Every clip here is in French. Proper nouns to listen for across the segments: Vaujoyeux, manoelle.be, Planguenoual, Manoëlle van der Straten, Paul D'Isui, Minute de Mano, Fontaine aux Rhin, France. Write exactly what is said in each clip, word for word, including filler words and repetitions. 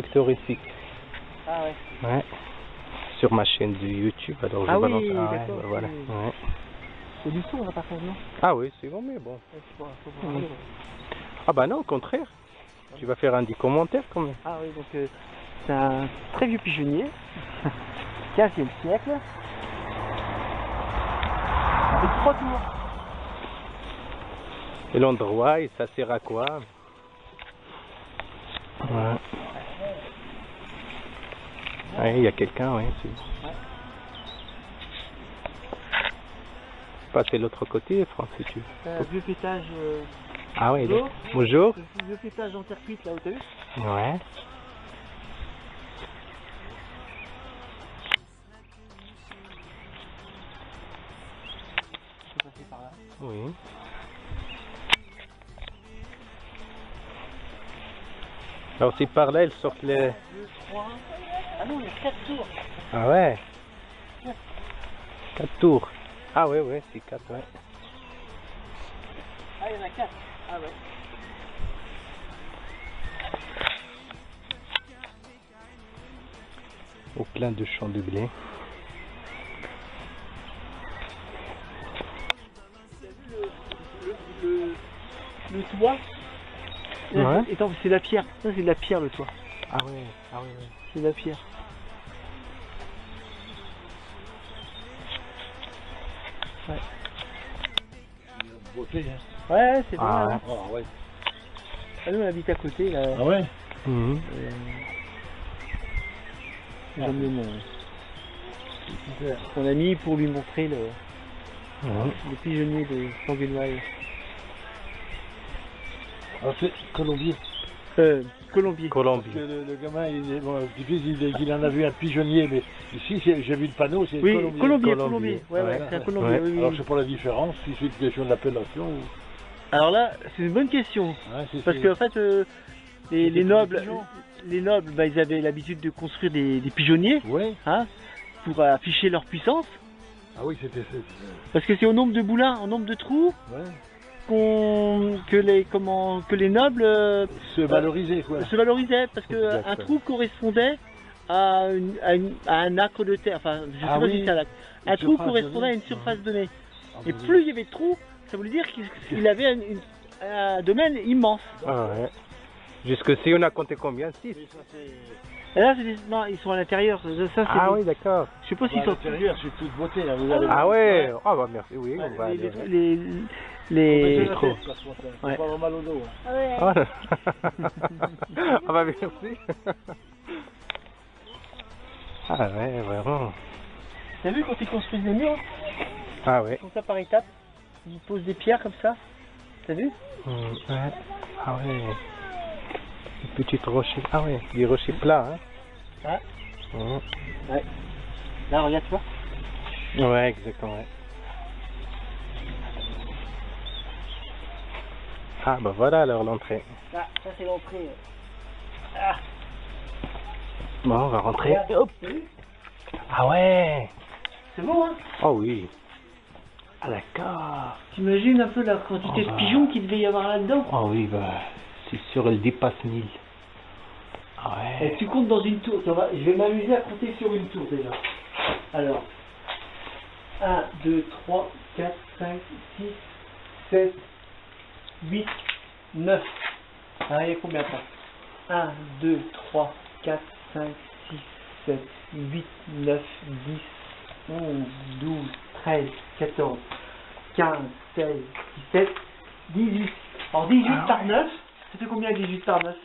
frictorifique. Ah ouais. Ouais. Sur ma chaîne de YouTube, alors je ah balance. Oui, ah ouais, bah voilà. Ouais. C'est du son, on va pas faire, non? Ah oui, c'est bon, mais bon. Mmh. Ah bah non, au contraire. Tu vas faire un des commentaires quand même. Ah oui, donc euh, c'est un très vieux pigeonnier, quinzième siècle, avec trois tours. Et l'endroit, et ça sert à quoi? Ouais. Ouais, il y a quelqu'un, ouais. Passer l'autre côté, France, si tu veux. Euh, vieux pétage. Euh... Ah oui, bonjour. Bonjour. Vieux pétage en terre cuite, là, où t'as vu? Ouais. Je peux passer par là. Oui. Alors, si par là, ils sortent les. deux, trois. Ah non, il y a quatre tours. Ah ouais. quatre tours. Ah ouais, ouais, c'est quatre, ouais. Ah, il y en a quatre. Ah ouais. Au plein de champs de blé. Le, le, le toit. Ouais. Attends, c'est de la pierre. Ça, c'est de la pierre, le toit. Ah ouais, ah ouais, ouais. C'est de la pierre. Ouais. Ouais, c'est bien. Ah, hein. Ah, ouais. Ah, nous, on habite à côté, là. Ah ouais. Mmh. Euh... Ah. J'aime bien mon... Son ami pour lui montrer le, mmh. le pigeonnier de Planguenoual. Ah, c'est Colombier. Euh, Colombier. Colombier. Parce que le, le gamin, il, bon, il, il en a vu un pigeonnier, mais ici, j'ai vu le panneau, c'est oui, Colombier. Colombier, Colombier. Ouais, ouais, c'est un Colombier. Ouais. Oui, oui. Alors, c'est pour la différence, si c'est une question d'appellation ou... Alors là, c'est une bonne question. Ouais, parce qu'en fait, euh, les, les nobles, les nobles bah, ils avaient l'habitude de construire des, des pigeonniers ouais. hein, pour afficher leur puissance. Ah oui, c'était... Parce que c'est au nombre de boulins, au nombre de trous. Ouais. Qu'on, que les comment que les nobles euh, se valorisaient quoi. Se valorisaient parce que un trou correspondait à, une, à, une, à un acre de terre. Enfin, je sais ah pas oui. si c'est un acre. Un trou correspondait à une surface donnée. Ah, et plus oui. il y avait de trous, ça voulait dire qu'il avait un, une, un domaine immense. Ah ouais. Jusque-ci, on a compté combien? Six. Et là, non, ils sont à l'intérieur. Ça, ah oui, d'accord. Je sais pas s'ils sont à l'intérieur. C'est toute beauté là. Vous allez ah voir. Ouais. Ah bah merci. Oui. Ouais, on va les, aller, les, ouais. les, les trous. Ouais. Pas avoir mal au dos. Hein. Ouais. Oh là. Ah bah merci. Ah ouais, vraiment. T'as vu quand ils construisent des murs? Ah ouais. Ils font ça par étapes. Ils posent des pierres comme ça. T'as vu? mmh, Ouais. Ah ouais. Une petite rocher. Ah ouais, des rochers plats, hein. Ouais. Mmh. Ouais. Là, regarde, tu vois. Ouais, exactement, ouais. Ah bah voilà alors l'entrée. Ah, ça c'est l'entrée. Ah. Bon, on va rentrer. Regarde, hop. Ah ouais. C'est bon, hein. Oh oui. Ah d'accord. T'imagines un peu la quantité oh, bah. de pigeons qu'il devait y avoir là-dedans. Ah oh, oui, bah... C'est sûr, elle dépasse mille. Ah ouais. Et tu comptes dans une tour. Ça va, je vais m'amuser à compter sur une tour déjà. Alors, un, deux, trois, quatre, cinq, six, sept, huit, neuf. Ah, il y a combien de temps ? un, deux, trois, quatre, cinq, six, sept, huit, neuf, dix, onze, douze, treize, quatorze, quinze, seize, dix-sept, dix-huit. Alors dix-huit ah, par neuf. Ça fait combien dix-huit par neuf?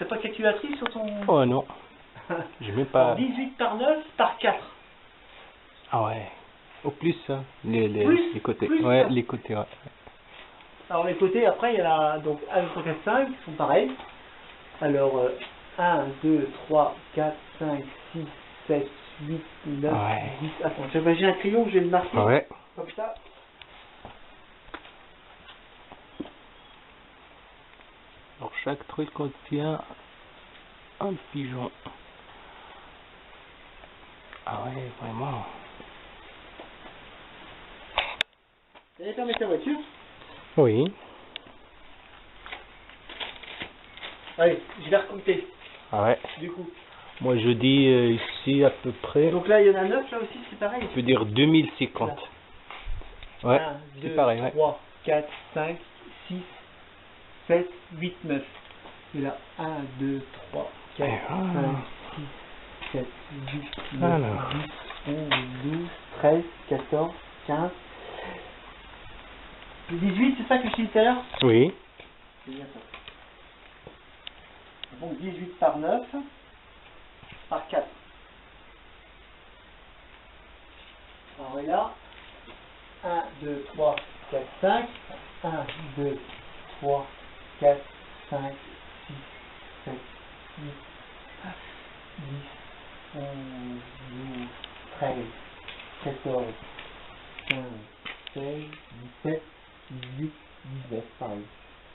T'as pas de calculatrice sur ton... Oh non. Je mets pas... dix-huit par neuf par quatre. Ah ouais. Au plus, hein, les, les, plus, les côtés. Plus, ouais, ça. les côtés, ouais. Alors les côtés, après, il y en a donc un, deux, trois, quatre, cinq, qui sont pareils. Alors, euh, un, deux, trois, quatre, cinq, six, sept, huit, neuf, ouais. dix... Attends, j'ai un crayon, je vais le marquer. Ouais. Comme ça. Alors chaque truc contient un pigeon. Ah ouais, vraiment. Tu allais fermer ta voiture? Oui. Allez, je vais recompter. Ah ouais. Du coup. Moi je dis euh, ici à peu près. Donc là il y en a neuf, là aussi c'est pareil. Je peux dire deux mille cinquante. Là. Ouais, c'est pareil. trois, quatre, cinq, six, sept, huit, neuf. Et là, un, deux, trois, quatre, cinq, six, sept, huit, neuf, dix, onze, douze, treize, quatorze, quinze, dix-huit, c'est ça que je disais tout à l'heure? Oui. C'est bien ça. Donc dix-huit par neuf, par quatre. Alors et là, un, deux, trois, quatre, cinq. un, deux, trois, quatre, cinq, un, deux, trois, quatre, cinq, six, sept, huit, neuf, dix, onze, douze, treize, quatorze, quinze, seize, dix-sept, dix-huit, dix-neuf, pareil.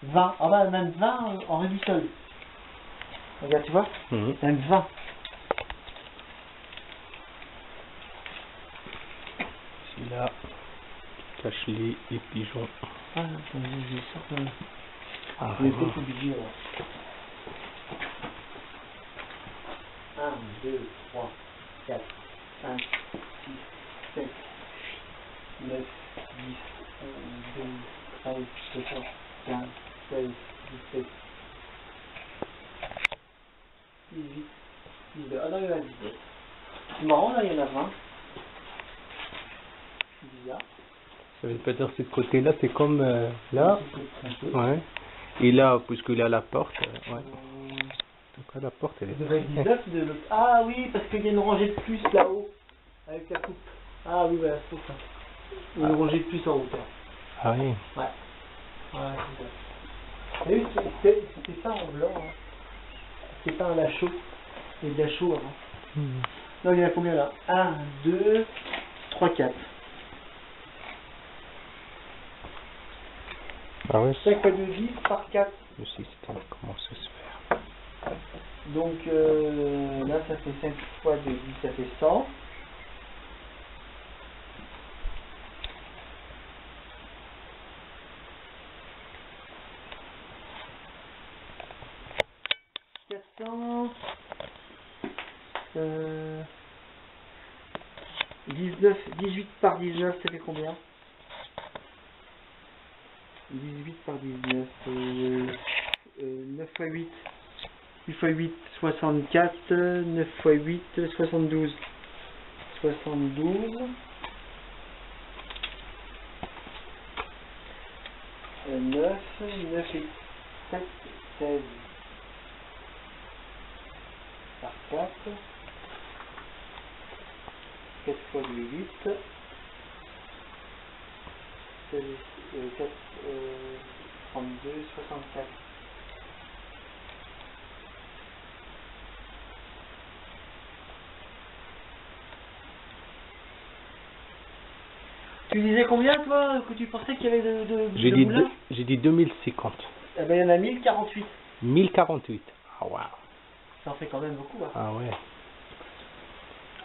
vingt, ah bah même vingt en réduit seul. Regarde, tu vois, mm-hmm. Même vingt. C'est là, cache les, les pigeons. Ah, c'est une ah, c'est beaucoup de un, deux, trois, quatre, cinq, six, sept, neuf, dix, onze, douze, treize, quatorze, quinze, seize, dix-sept, dix-huit, dix-neuf. Ah non, il y en a dix-sept. C'est marrant, là, il y en a vingt. C'est bizarre. Ça veut pas dire que ce côté-là, c'est comme euh, là. Ouais. Et là, puisque là, la porte. Euh, ouais. Donc là, la porte, elle est. dix-neuf de l'autre. Ah oui, parce qu'il y a une rangée de plus là-haut, avec la coupe. Ah oui, voilà, c'est pour ça. Une ah. rangée de plus en hauteur. Ah oui. Ouais. Ouais, c'est ça. C'était ça en blanc. Hein. C'était pas un lachot. Il y a de la chaux avant. Hein. Mmh. Non, il y en a combien là? un, deux, trois, quatre. Ah oui. cinq fois deux, dix par quatre. Le système, comment ça se fait? Donc euh, là, ça fait cinq fois deux, dix, ça fait cent. dix-neuf, dix-huit par dix-neuf, ça fait combien? dix-huit par dix-neuf, euh, euh, neuf fois huit, huit fois huit, soixante-quatre, neuf fois huit, soixante-douze, soixante-douze, euh, neuf, neuf et sept, seize, par quatre, quatre fois huit, trente-deux, soixante-quatre. Tu disais combien toi que tu pensais qu'il y avait de, de, de moulins? J'ai dit deux mille cinquante. Eh ben il y en a mille quarante-huit. mille quarante-huit. Ah waouh. Ça en fait quand même beaucoup. Hein. Ah ouais.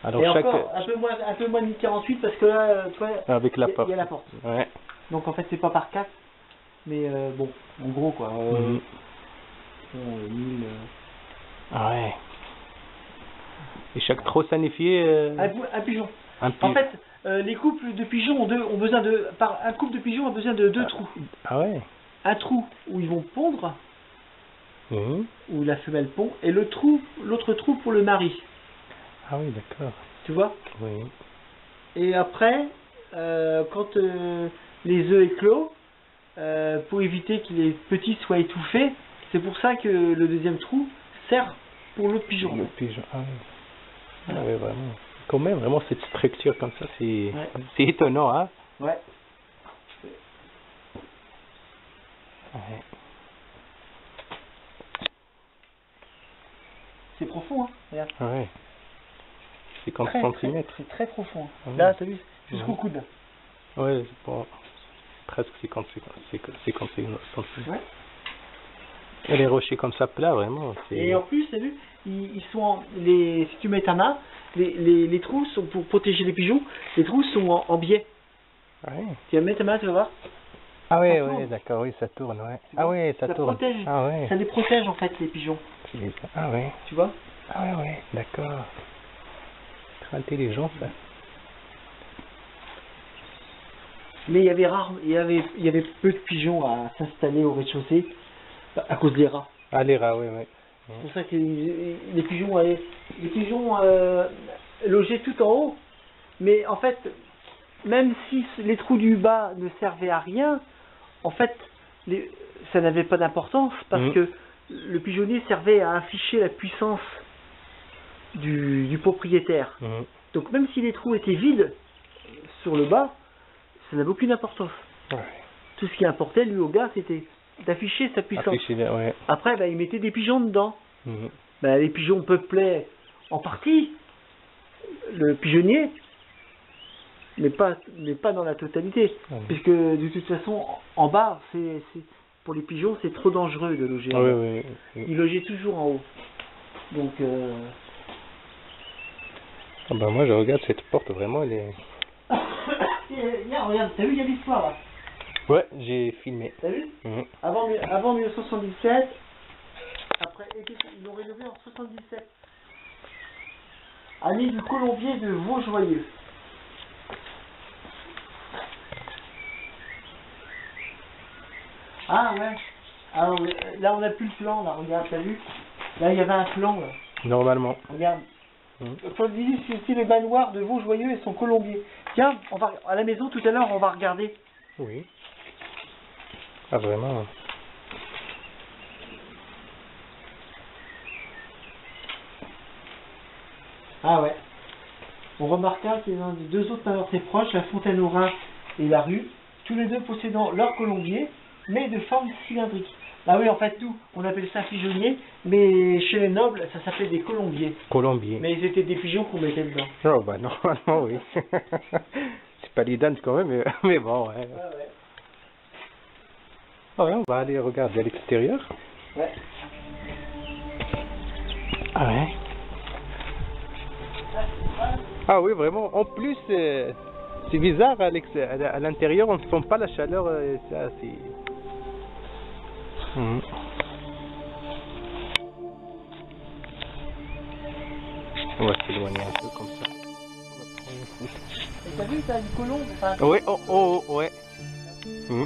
Alors et chaque... encore un peu moins, un peu moins de mille quarante-huit parce que là, toi, avec la porte. Il y a la porte. Ouais. Donc en fait c'est pas par quatre, mais euh, bon, en gros quoi. Euh, mmh. euh, mille, euh... Ah ouais. Et chaque trop sanifié. Euh... Un, un pigeon. Un pigeon. En fait, euh, les couples de pigeons ont, deux, ont besoin de, par un couple de pigeons a besoin de deux ah. trous. Ah ouais. Un trou où ils vont pondre, mmh. où la femelle pond, et le trou, l'autre trou pour le mari. Ah oui, d'accord. Tu vois? Oui. Et après, euh, quand euh, les œufs éclos, euh, pour éviter que les petits soient étouffés, c'est pour ça que le deuxième trou sert pour l'autre pigeon. Le pigeon, ah oui. Ah oui, vraiment. Quand même, vraiment, cette structure comme ça, c'est ouais. c'est étonnant, hein? Ouais. Ouais. C'est profond, hein? Regarde. Ouais. cinquante centimètres. C'est très profond. Ah oui. Là, t'as vu, jusqu'au coude. Ouais, c'est pas... presque cinquante centimètres. Ouais. Et les rochers comme ça, plats, vraiment. Et en plus, t'as vu, ils, ils sont en... les... si tu mets ta main, les, les, les trous sont pour protéger les pigeons, les trous sont en, en biais. Ouais. Tu vas mettre ta main, tu vas voir. Ah oui, oui, d'accord, oui, ça tourne, ouais. Ah bon, oui, ça, ça tourne. Protège, ah oui. Ça les protège en fait, les pigeons. Ah oui. Tu vois? Ah oui, oui, d'accord. Très intelligent ça. Mais il y avait rare, il y avait, il y avait peu de pigeons à s'installer au rez-de-chaussée à cause des rats. Ah les rats, oui, oui. C'est pour ça que les pigeons, allaient, les pigeons euh, logeaient tout en haut. Mais en fait, même si les trous du bas ne servaient à rien, en fait, les, ça n'avait pas d'importance parce mmh. que le pigeonnier servait à afficher la puissance du, du propriétaire. Mmh. Donc même si les trous étaient vides sur le bas, ça n'avait aucune importance. Ouais. Tout ce qui importait, lui, au gars, c'était d'afficher sa puissance. Afficher, ouais. Après, bah, il mettait des pigeons dedans. Mmh. Bah, les pigeons peuplaient en partie le pigeonnier, mais pas, mais pas dans la totalité. Mmh. Puisque, de toute façon, en bas, c'est, c'est, pour les pigeons, c'est trop dangereux de loger. Ah, oui, oui, oui. Ils logeaient toujours en haut. Donc, euh... ah bah, moi, je regarde cette porte, vraiment, elle est... Là, regarde, t'as vu, il y a l'histoire là. Ouais, j'ai filmé. T'as vu? Mmh. avant, avant mille neuf cent soixante-dix-sept, après, ils l'ont rénové en soixante-dix-sept. Année du colombier de Vaujoyeux. Ah ouais. Alors là, on n'a plus le plan là, regarde, t'as vu? Là, il y avait un plan là. Normalement. Regarde. Paul D'Isui, c'est le manoir de Vaujoyeux et son colombier. Tiens, on va, à la maison tout à l'heure, on va regarder. Oui. Ah, vraiment. Ah ouais. On remarqua que l'un des deux autres manoirs très proches, la Fontaine aux Rhin et la rue, tous les deux possédant leur colombier, mais de forme cylindrique. Ah oui, en fait, tout. On appelle ça pigeonnier, mais chez les nobles, ça s'appelait des colombiers. Colombiers. Mais ils étaient des pigeons qu'on mettait dedans. Oh, bah normalement, oui. C'est pas des dames quand même, mais, mais bon, ouais. Ah, ouais. Oh, ouais, on va aller regarder à l'extérieur. Ouais. Ah, ouais. Ah, oui, vraiment. En plus, euh, c'est bizarre, à l'intérieur, on ne sent pas la chaleur. Euh, ça, c'est... Mmh. On va s'éloigner un peu comme ça. On va prendre une photo. T'as vu, t'as une colombe enfin... Ouais, oh, oh, oh, ouais. Mmh.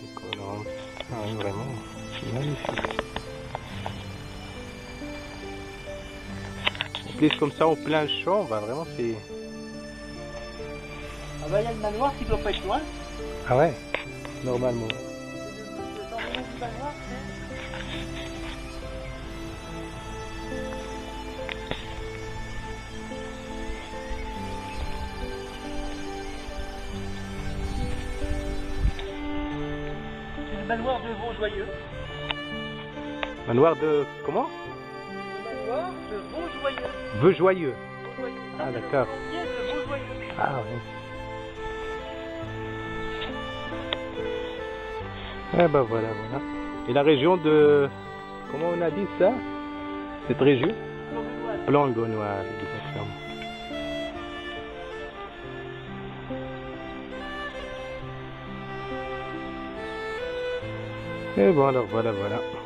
Des colombes. Ah oui, vraiment. C'est magnifique. Comme ça au plein champ, bah vraiment c'est... Ah bah il y a le manoir qui doit pas être loin. Ah ouais, normalement. C'est le manoir de Vaujoyeux. Manoir de... comment? De Vaujoyeux. Vaujoyeux. Vaujoyeux. Ah d'accord. Ah oui. Eh ben voilà, voilà. Et la région de... Comment on a dit ça? Cette région? Planguenoual. Exactement. Et bon alors voilà, voilà.